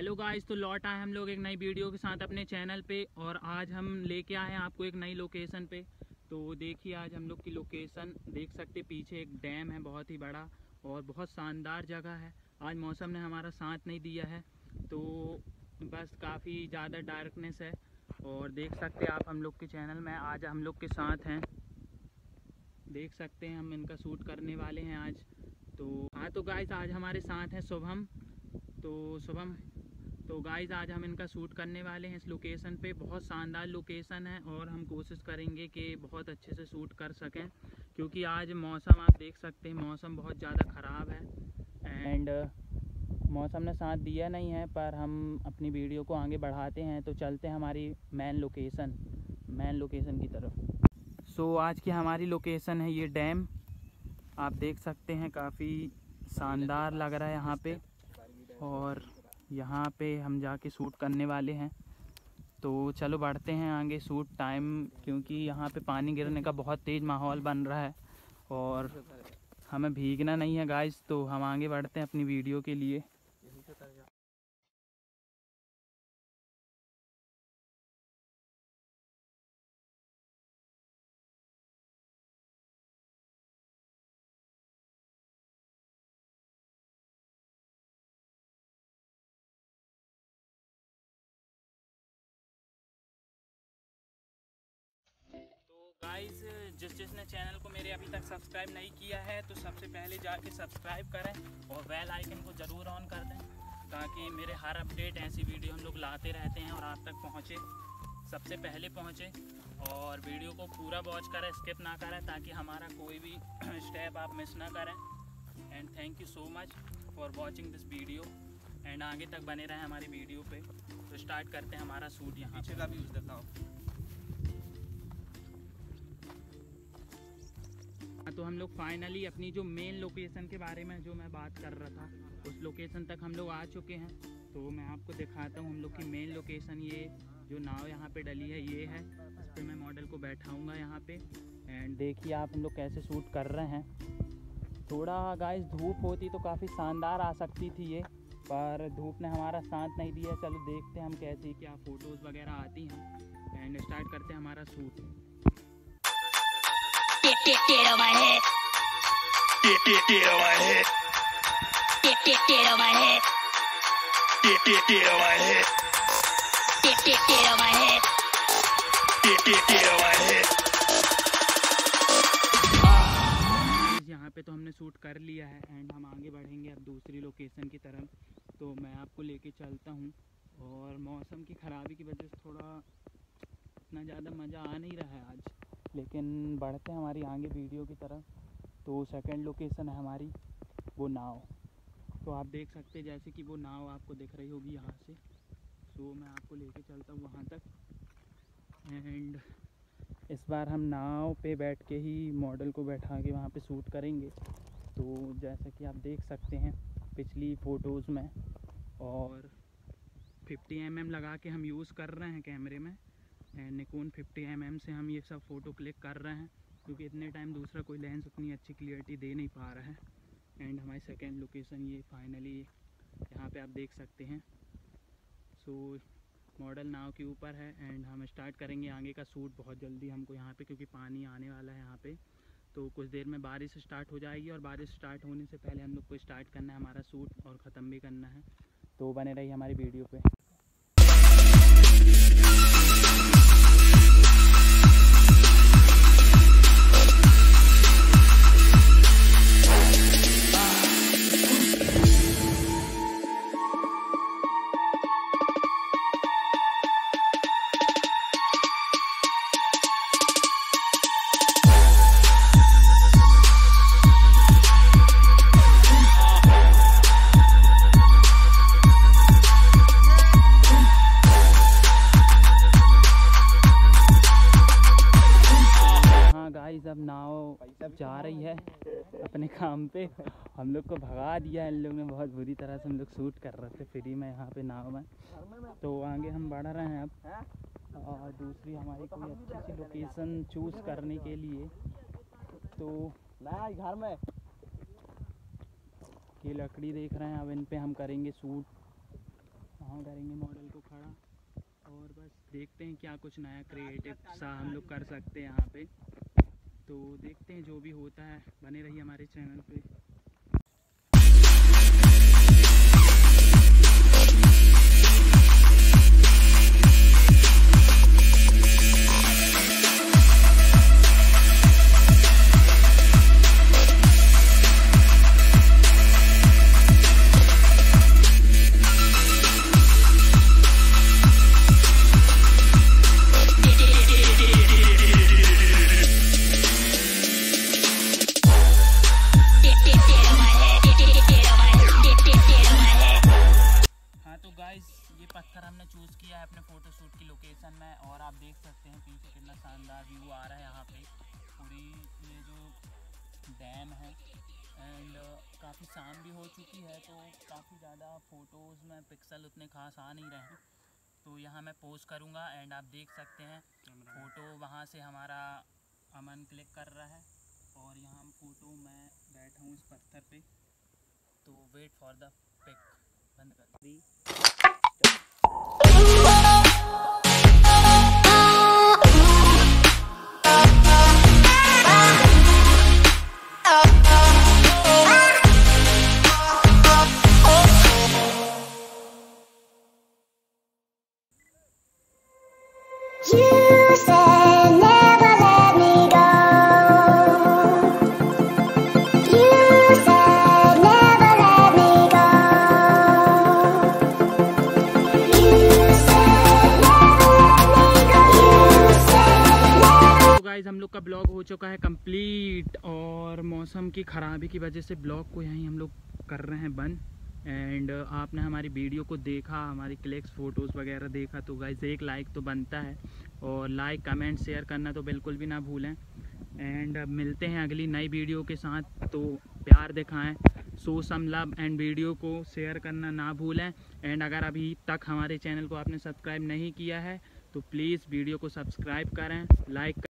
Hello guys, तो लौट आए हम लोग एक नई वीडियो के साथ अपने चैनल पे। और आज हम लेके आए हैं आपको एक नई लोकेशन पे। तो देखिए आज हम लोग की लोकेशन देख सकते, पीछे एक डैम है बहुत ही बड़ा और बहुत शानदार जगह है। आज मौसम ने हमारा साथ नहीं दिया है तो बस काफ़ी ज़्यादा डार्कनेस है। और देख सकते आप हम लोग के चैनल में आज हम लोग के साथ हैं, देख सकते हैं हम इनका शूट करने वाले हैं आज। तो हाँ, तो गाइस आज हमारे साथ हैं शुभम। तो गाइज़ आज हम इनका शूट करने वाले हैं इस लोकेशन पे। बहुत शानदार लोकेशन है और हम कोशिश करेंगे कि बहुत अच्छे से शूट कर सकें, क्योंकि आज मौसम आप देख सकते हैं मौसम बहुत ज़्यादा ख़राब है एंड मौसम ने साथ दिया नहीं है। पर हम अपनी वीडियो को आगे बढ़ाते हैं, तो चलते हैं हमारी मेन लोकेशन की तरफ। सो आज की हमारी लोकेशन है ये डैम, आप देख सकते हैं काफ़ी शानदार लग रहा है यहाँ पे और यहाँ पे हम जाके शूट करने वाले हैं। तो चलो बढ़ते हैं आगे शूट टाइम, क्योंकि यहाँ पे पानी गिरने का बहुत तेज़ माहौल बन रहा है और हमें भीगना नहीं है गाइस। तो हम आगे बढ़ते हैं अपनी वीडियो के लिए। गाइज़ जिसने चैनल को मेरे अभी तक सब्सक्राइब नहीं किया है तो सबसे पहले जाके सब्सक्राइब करें और बेल आइकन को ज़रूर ऑन कर दें, ताकि मेरे हर अपडेट ऐसी वीडियो हम लोग लाते रहते हैं और आप तक पहुँचे, सबसे पहले पहुँचे। और वीडियो को पूरा वॉच करें, स्किप ना करें, ताकि हमारा कोई भी स्टेप आप मिस ना करें। And thank you so much for watching this video and आगे तक बने रहें हमारी वीडियो पे। तो स्टार्ट करते हैं हमारा शूट। यहाँ पीछे का भी यूज़ देता हूँ। तो हम लोग फाइनली अपनी जो मेन लोकेशन के बारे में जो मैं बात कर रहा था उस लोकेशन तक हम लोग आ चुके हैं। तो मैं आपको दिखाता हूँ हम लोग की मेन लोकेशन। ये जो नाव यहाँ पे डली है ये है, इस पर मैं मॉडल को बैठाऊँगा यहाँ पे। एंड देखिए आप हम लोग कैसे शूट कर रहे हैं। थोड़ा गाइस धूप होती तो काफ़ी शानदार आ सकती थी ये, पर धूप ने हमारा साथ नहीं दिया। चलो देखते हैं हम कैसे क्या फ़ोटोज़ वगैरह आती हैं एंड स्टार्ट करते हैं हमारा शूट। यहाँ पे तो हमने शूट कर लिया है एंड हम आगे बढ़ेंगे अब दूसरी लोकेशन की तरफ। तो मैं आपको लेके चलता हूँ। और मौसम की ख़राबी की वजह से थोड़ा इतना ज़्यादा मज़ा आ नहीं रहा है आज, लेकिन बढ़ते हैं हमारी आगे वीडियो की तरफ। तो सेकंड लोकेशन है हमारी वो नाव। तो आप देख सकते हैं जैसे कि वो नाव आपको दिख रही होगी यहाँ से। तो मैं आपको लेके चलता हूँ वहाँ तक। एंड इस बार हम नाव पे बैठ के ही मॉडल को बैठा के वहाँ पे शूट करेंगे। तो जैसा कि आप देख सकते हैं पिछली फ़ोटोज़ में, और 50 mm लगा के हम यूज़ कर रहे हैं कैमरे में। एंड निकॉन 50 mm से हम ये सब फ़ोटो क्लिक कर रहे हैं, क्योंकि इतने टाइम दूसरा कोई लेंस उतनी अच्छी क्लियरिटी दे नहीं पा रहा है। एंड हमारी सेकंड लोकेशन ये फाइनली यहाँ पे आप देख सकते हैं। सो मॉडल नाव के ऊपर है एंड हम स्टार्ट करेंगे आगे का शूट बहुत जल्दी हमको यहाँ पे, क्योंकि पानी आने वाला है यहाँ पे। तो कुछ देर में बारिश स्टार्ट हो जाएगी और बारिश स्टार्ट होने से पहले हम लोग को स्टार्ट करना है हमारा शूट और ख़त्म भी करना है। तो बने रहिए हमारी वीडियो पे। जा रही है अपने काम पे, हम लोग को भगा दिया इन लोगों ने बहुत बुरी तरह से। हम लोग शूट कर रहे थे फ्री में यहाँ पे नाव में। तो आगे हम बढ़ रहे हैं अब और दूसरी हमारी कोई अच्छी सी लोकेशन चूज़ करने के लिए। तो घर में ये लकड़ी देख रहे हैं, अब इन पे हम करेंगे शूट। देखते हैं क्या कुछ नया क्रिएटिव सा हम लोग कर सकते हैं यहाँ पे। तो देखते हैं जो भी होता है, बने रहिए हमारे चैनल पे। ये पत्थर हमने चूज़ किया है अपने फोटोशूट की लोकेशन में, और आप देख सकते हैं पीछे कितना शानदार व्यू आ रहा है यहाँ पे। पूरी ये जो डैम है, एंड काफ़ी शाम भी हो चुकी है, तो काफ़ी ज़्यादा फ़ोटोज़ में पिक्सल उतने खास आ नहीं रहे हैं। तो यहाँ मैं पोस्ट करूँगा एंड आप देख सकते हैं फ़ोटो वहाँ से हमारा अमन क्लिक कर रहा है, और यहाँ फ़ोटो मैं बैठा हूँ इस पत्थर पर। तो वेट फॉर द पिक, बंद कर दी। You said never let me go. You said never let me go. You said never let me go. You said never. तो गाइस हम लोग का ब्लॉग हो चुका है कंप्लीट, और मौसम की खराबी की वजह से ब्लॉग को यहीं हम लोग कर रहे हैं बंद। एंड आपने हमारी वीडियो को देखा, हमारी क्लिक्स फ़ोटोज़ वगैरह देखा, तो गाइस एक लाइक तो बनता है, और लाइक कमेंट शेयर करना तो बिल्कुल भी ना भूलें। एंड मिलते हैं अगली नई वीडियो के साथ, तो प्यार दिखाएं, so some love, and video को शेयर करना ना भूलें। एंड अगर अभी तक हमारे चैनल को आपने सब्सक्राइब नहीं किया है तो प्लीज़ वीडियो को सब्सक्राइब करें, लाइक